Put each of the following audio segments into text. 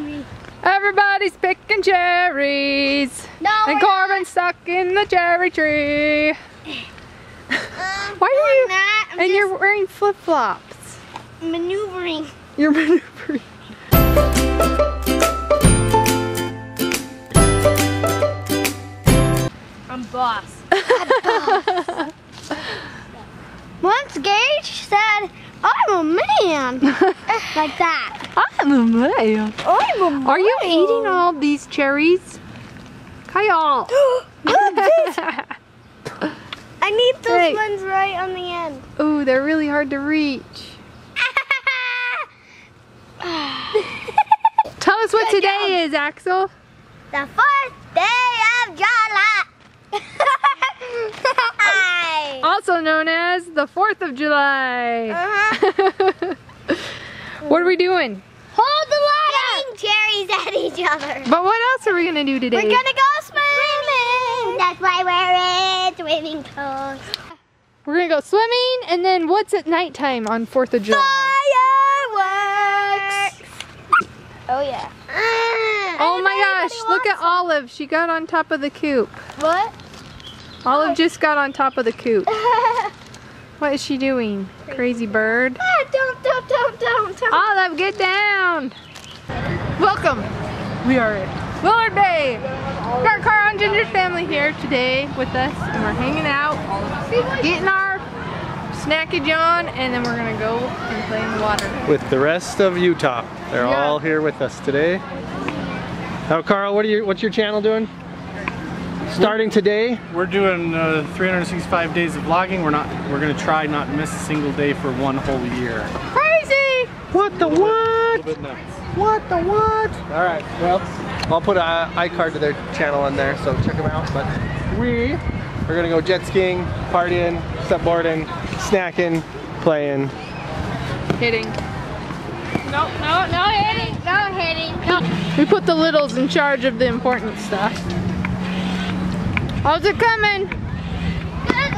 me. Everybody's picking cherries. No, and Corbin's stuck in the cherry tree. Why are you? And you're wearing flip-flops. Maneuvering. You're maneuvering. I'm boss. I'm boss. Once Gage said, "I'm a man," like that. I'm a man. I'm a man. Are you eating all these cherries, Kyle? I need those ones right on the end. Oh, they're really hard to reach. Tell us what today is, Axel. The fourth day of July. Also known as the 4th of July. What are we doing? Hold the ladder! Cherries at each other. But what else are we gonna do today? We're gonna go swimming. That's why we're in swimming pools. We're gonna go swimming, and then what's at nighttime on 4th of July? Fireworks! Oh yeah. Oh my gosh! Look at Olive. She got on top of the coop. What? Olive just got on top of the coop. What is she doing? Crazy bird. Ah, don't. Olive, get down. Welcome. We are at Willard Bay. We've got Carl and Ginger's family here today with us, and we're hanging out, getting our snackage on, and then we're gonna go and play in the water. With the rest of Utah. They're all here with us today. Now Carl, what's your channel doing? Starting today, we're doing 365 days of vlogging. We're gonna try not to miss a single day for one whole year. Crazy! What the what? What the what? All right. Well, I'll put an iCard to their channel on there, so check them out. But we're gonna go jet skiing, partying, stepboarding, snacking, playing, hitting. No hitting. We put the littles in charge of the important stuff. How's it coming? Good.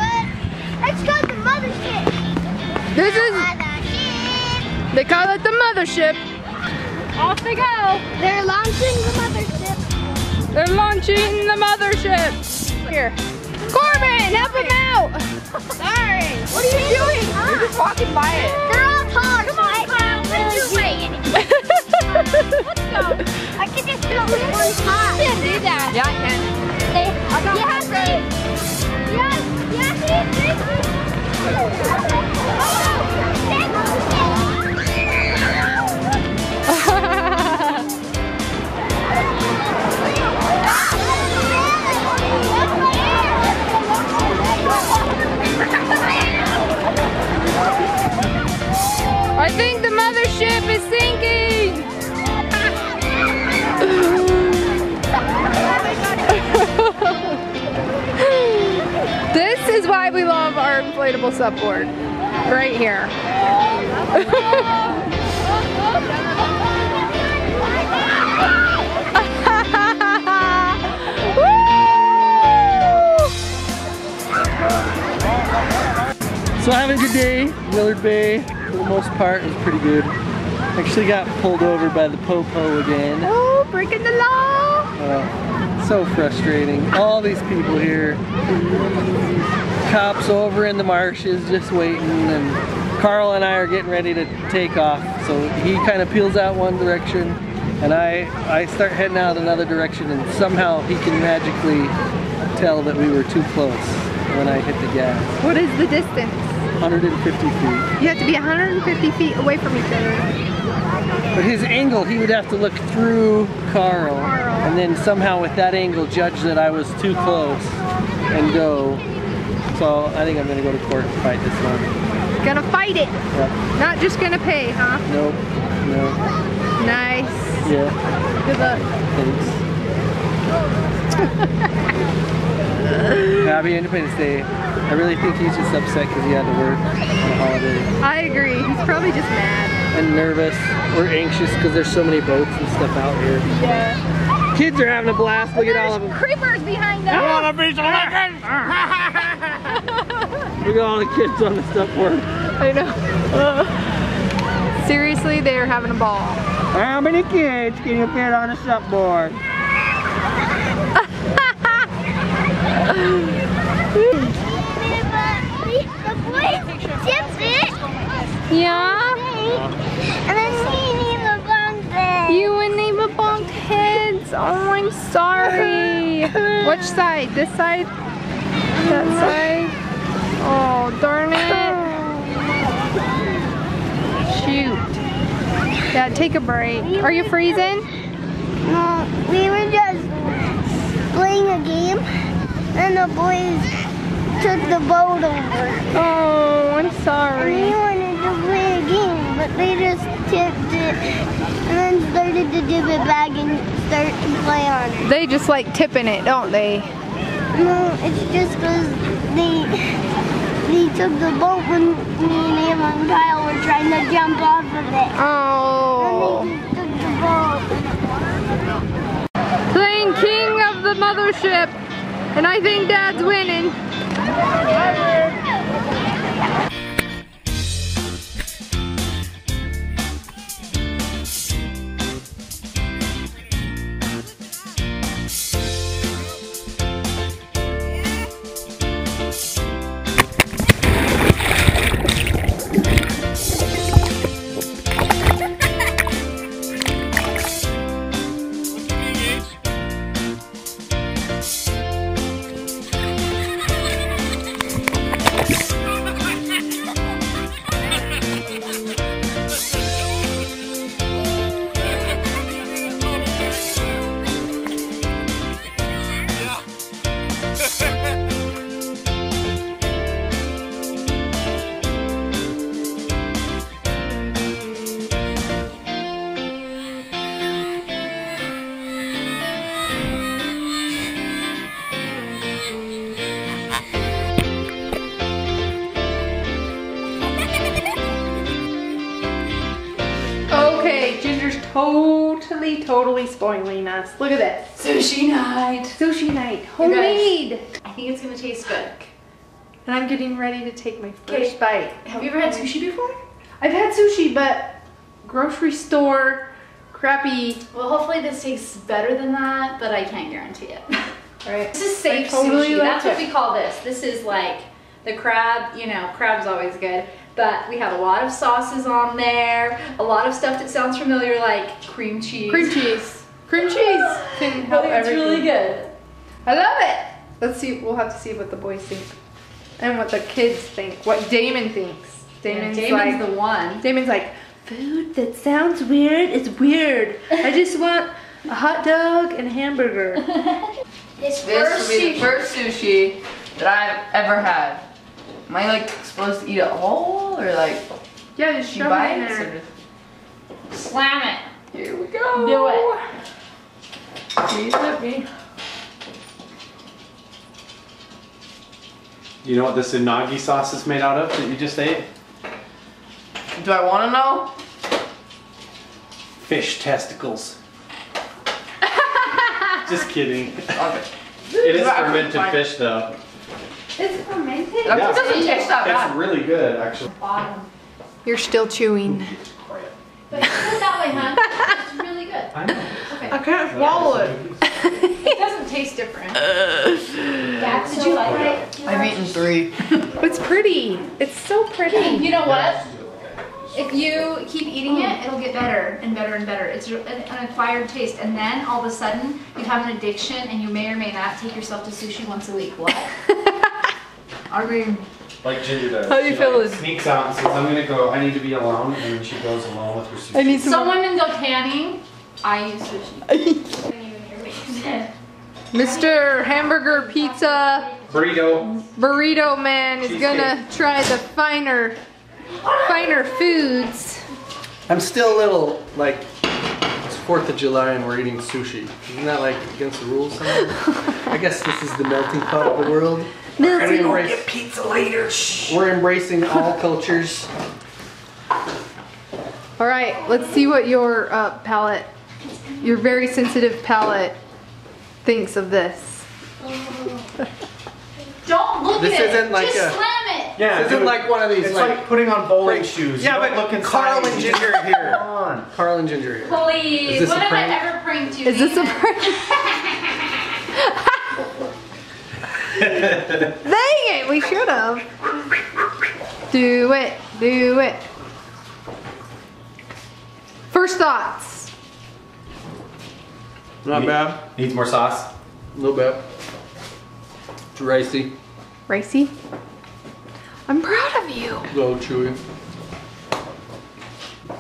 Let's call it the mothership. This is... mothership. They call it the mothership. Off they go. They're launching the mothership. They're launching the mothership. Here. Corbin, help him out. Sorry. What are you doing? You're just walking by it. They're all tall. Come on, Kyle. What are you weighing? Let's go. I can just do it with one pot. You can't do that. Yeah, I can. I think the mothership is sinking. This is why we love our inflatable subboard, right here. So having a good day. Willard Bay, for the most part, was pretty good. Actually got pulled over by the po-po again. Oh, breaking the law! So frustrating. All these people here. Cops over in the marshes just waiting, and Carl and I are getting ready to take off. So he kind of peels out one direction, and I start heading out another direction, and somehow he can magically tell that we were too close when I hit the gas. What is the distance? 150 feet. You have to be 150 feet away from each other. But his angle, he would have to look through Carl, and then somehow with that angle judge that I was too close and go. So I think I'm gonna go to court and fight this one. Gonna fight it. Yeah. Not just gonna pay, huh? Nope. No. Nice. Yeah. Good luck. Thanks. Happy Independence Day. I really think he's just upset because he had to work on a holiday. I agree. He's probably just mad. And nervous or anxious because there's so many boats and stuff out here. Yeah. Kids are having a blast. Look at all of them. Creepers behind us. I want a piece of chicken. Look at all the kids on the stuff board. I know. Seriously, they are having a ball. How many kids can you fit on a surfboard? The boys tipped it. Yeah. And then we named the bunk bed. You and they were bunked heads. Oh, I'm sorry. Which side? This side? That side? Oh, darn it. Shoot. Yeah, take a break. Are you freezing? No, we were just playing a game and the boys took the boat over. Oh, I'm sorry. And we wanted to play a game, but they just tipped it and then started to dip it back and start to play on it. They just like tipping it, don't they? No, it's just because they took the boat when me and Emma and Kyle were trying to jump off of it. Oh. And they took the boat. Playing king of the mothership. And I think Dad's winning. Totally spoiling us. Look at that. Sushi night. Sushi night. Homemade. I think it's gonna taste good. And I'm getting ready to take my first bite. Have you ever had sushi before? I've had sushi, but grocery store, crappy. Well, hopefully this tastes better than that, but I can't guarantee it. Right. This is safe sushi. That's what we call this. This is like the crab, you know, crab's always good. But we have a lot of sauces on there, a lot of stuff that sounds familiar, like cream cheese. Cream cheese. Cream cheese can help everything. It's really good. I love it. Let's see, we'll have to see what the boys think. And what the kids think. What Damon thinks. Damon's like, the one. Damon's like, food that sounds weird is weird. I just want a hot dog and a hamburger. This will be the first sushi that I've ever had. Am I like supposed to eat it whole or like? Yeah, just shove it in there. Slam it. Here we go. Do it. Please let me. You know what this unagi sauce is made out of that you just ate? Do I want to know? Fish testicles. Just kidding. Okay. It is fermented fish though. It's fermented? Yeah. It doesn't taste that bad. It's really good, actually. Bottom. You're still chewing. But it's good that way, huh? It's really good. I know. Okay. I can't swallow it. It doesn't taste different. That's did you like it? I've eaten 3. It's pretty. It's so pretty. You know what? If you keep eating it, it'll get better and better and better. It's an acquired taste, and then all of a sudden, you have an addiction, and you may or may not take yourself to sushi once a week. What? I mean, like Ginger does. How do you feel? Like, sneaks out and says, "I'm gonna go. I need to be alone," and then she goes alone with her sushi. I need some women go tanning. I use sushi. I didn't even hear what you said. Mr. Hamburger Pizza Burrito Man is gonna try the finer foods. I'm still a little like it's 4th of July and we're eating sushi. Isn't that like against the rules? I guess this is the melting pot of the world. We're gonna go get pizza later. We're embracing all cultures. All right, let's see what your palate, your very sensitive palate, thinks of this. Don't look at it. Just slam it. Yeah, this isn't like one of these. It's like putting on bowling shoes. Yeah, but look, Carl and Ginger are here. Come on, Carl and Ginger are here. Please, what have I ever pranked you? Is this a prank? Dang it, we should have. Do it, do it. First thoughts. Not bad. Needs more sauce. A little bit. It's ricey. Ricey? I'm proud of you. A little chewy.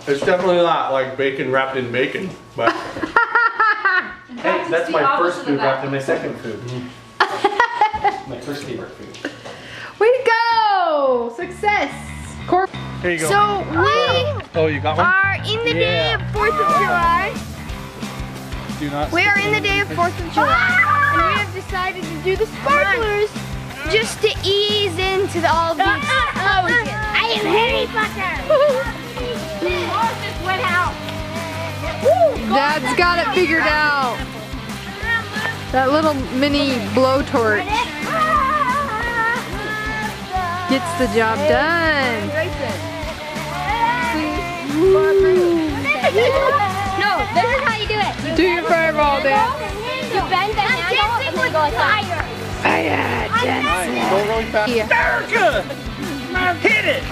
It's definitely not like bacon wrapped in bacon, but hey, that's my first food wrapped in my second food. Mm-hmm. My first favorite food. Way to go! Success! There you go. So we are in the day of 4th of July. We are in the day of 4th of July. And we have decided to do the sparklers just to ease into the all beach. I am Harry Potter. The horse just went out. Dad's got it figured out. That little mini blowtorch gets the job done. No, this is how you do it. You do your fireball dance. You bend the handle and then go like that. Fire! Go really fast. America! Hit it!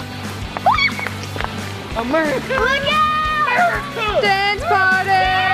America! Look out! America! Dance party!